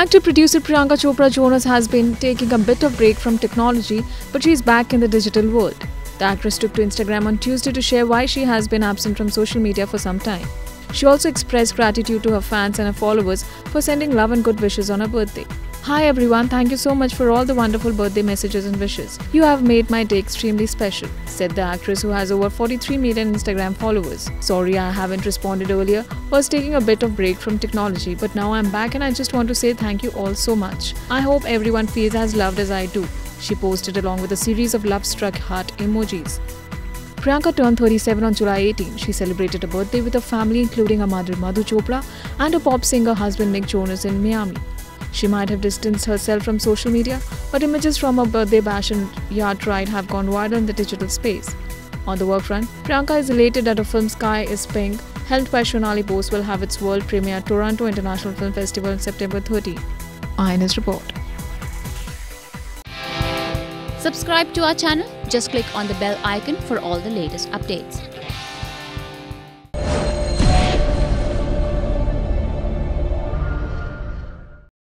Actor-producer Priyanka Chopra Jonas has been taking a bit of break from technology, but she is back in the digital world. The actress took to Instagram on Tuesday to share why she has been absent from social media for some time. She also expressed gratitude to her fans and her followers for sending love and good wishes on her birthday. Hi everyone, thank you so much for all the wonderful birthday messages and wishes. You have made my day extremely special, said the actress who has over 43 million Instagram followers. Sorry I haven't responded earlier, was taking a bit of break from technology, but now I'm back and I just want to say thank you all so much. I hope everyone feels as loved as I do, she posted along with a series of love-struck heart emojis. Priyanka turned 37 on July 18. She celebrated her birthday with her family including her mother Madhu Chopra and her pop singer husband Nick Jonas in Miami. She might have distanced herself from social media, but images from her birthday bash and yacht ride have gone viral in the digital space. On the work front, Priyanka is elated that her film Sky Is Pink, helmed by Shonali Bose, will have its world premiere at Toronto International Film Festival on September 30. INS Report. Subscribe to our channel. Just click on the bell icon for all the latest updates.